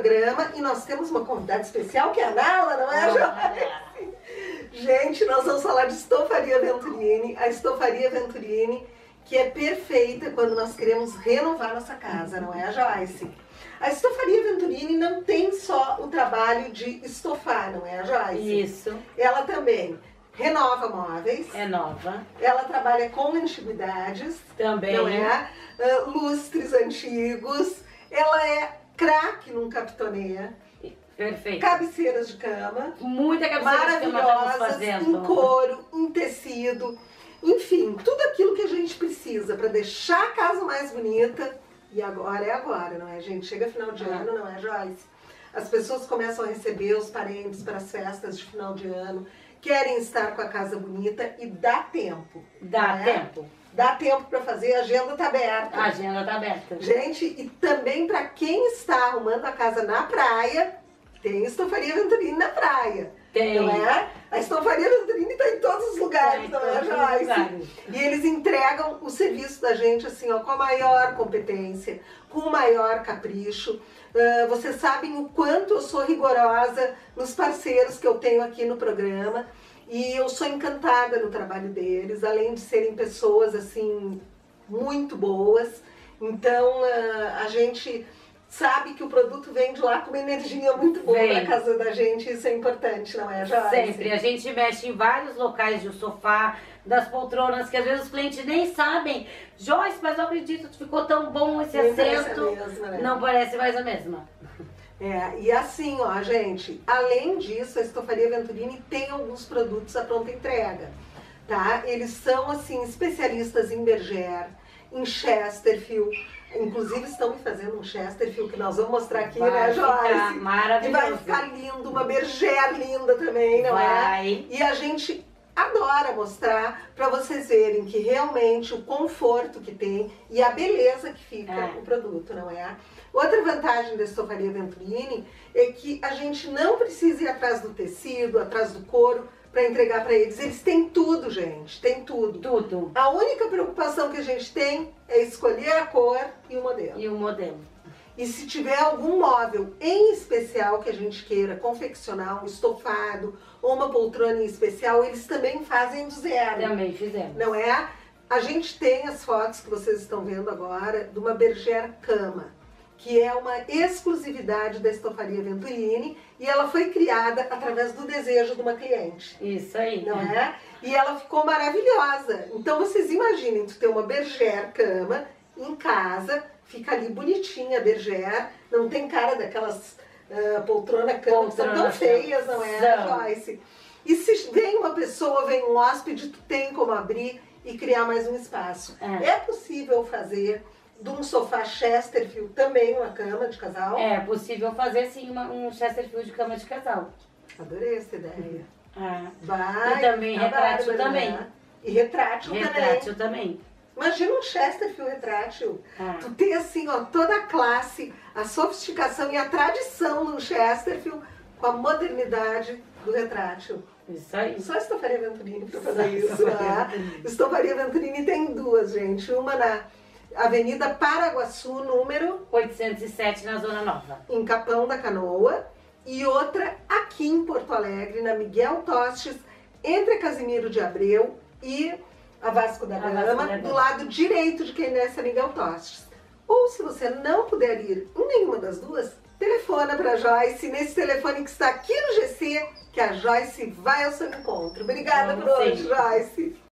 programa e nós temos uma convidada especial que é a Nala, não é, Joyce? Gente, nós vamos falar de Estofaria Venturini, a Estofaria Venturini, que é perfeita quando nós queremos renovar nossa casa, não é, Joyce? A Estofaria Venturini não tem só o trabalho de estofar, não é, Joyce? Isso. Ela também renova móveis. Renova. Ela trabalha com antiguidades. Também. Não é? Lustres antigos. Ela é craque num capitoneia. Perfeito. Cabeceiras de cama. Muita cabeceira de cama estamos fazendo. Maravilhosas, em couro, em tecido. Enfim, tudo aquilo que a gente precisa para deixar a casa mais bonita. E agora é agora, não é, gente? Chega final de ano, não é, Joyce? As pessoas começam a receber os parentes para as festas de final de ano, querem estar com a casa bonita e dá tempo. Dá tempo. Dá tempo para fazer, a agenda tá aberta. A agenda tá aberta. Gente, e também para quem está arrumando a casa na praia, tem Estofaria Venturini na praia. Tem. Não é? A Estofaria Venturini está em todos os lugares, não é, Joyce? E eles entregam o serviço da gente assim, ó, com a maior competência, com o maior capricho. Vocês sabem o quanto eu sou rigorosa nos parceiros que eu tenho aqui no programa. E eu sou encantada no trabalho deles, além de serem pessoas, assim, muito boas. Então, a gente sabe que o produto vem de lá com uma energia muito boa na casa da gente, isso é importante, não é, Joyce? Sempre, a gente mexe em vários locais do sofá, das poltronas, que às vezes os clientes nem sabem. Joyce, mas eu acredito que ficou tão bom esse assento. Não parece mais a mesma. É, e assim, ó, gente, além disso, a Estofaria Venturini tem alguns produtos à pronta entrega, tá? Eles são, assim, especialistas em Bergère, em Chesterfield. Inclusive estão me fazendo um Chesterfield que nós vamos mostrar aqui, né, Joyce? Maravilhoso. E vai ficar lindo, uma Bergère linda também, não é? E a gente adora mostrar para vocês verem que realmente o conforto que tem e a beleza que fica o produto, não é? Outra vantagem da Estofaria Venturini é que a gente não precisa ir atrás do tecido, atrás do couro, para entregar para eles. Eles têm tudo, gente, tem tudo. Tudo. A única preocupação que a gente tem é escolher a cor e o modelo. E o modelo. E se tiver algum móvel em especial que a gente queira confeccionar, um estofado ou uma poltrona em especial, eles também fazem do zero. Também fizemos. Não é? A gente tem as fotos que vocês estão vendo agora de uma Bergère Cama, que é uma exclusividade da Estofaria Venturini, e ela foi criada através do desejo de uma cliente. Isso aí. Não é? E ela ficou maravilhosa. Então vocês imaginem, tu ter uma Bergère Cama em casa, fica ali bonitinha a Bergère, não tem cara daquelas poltrona-cama que são tão feias, não é, Joyce? E se vem uma pessoa, vem um hóspede, tu tem como abrir e criar mais um espaço. É possível fazer de um sofá Chesterfield também uma cama de casal? É possível fazer sim um Chesterfield de cama de casal. Adorei essa ideia. Vai, e também retrátil também. E retrátil também. Retrátil também. Imagina um Chesterfield retrátil. Tu tem assim, ó, toda a classe, a sofisticação e a tradição do Chesterfield com a modernidade do retrátil. Isso aí. Só a Estofaria Venturini para fazer isso. Estofaria Venturini tem duas, gente. Uma na Avenida Paraguaçu, número 807, na Zona Nova, em Capão da Canoa, e outra aqui em Porto Alegre, na Miguel Tostes, entre Casimiro de Abreu e a Vasco da Gama, do lado direito de quem desce a Miguel Tostes. Ou se você não puder ir em nenhuma das duas, telefona para a Joyce, nesse telefone que está aqui no GC, que a Joyce vai ao seu encontro. Obrigada por hoje, Joyce.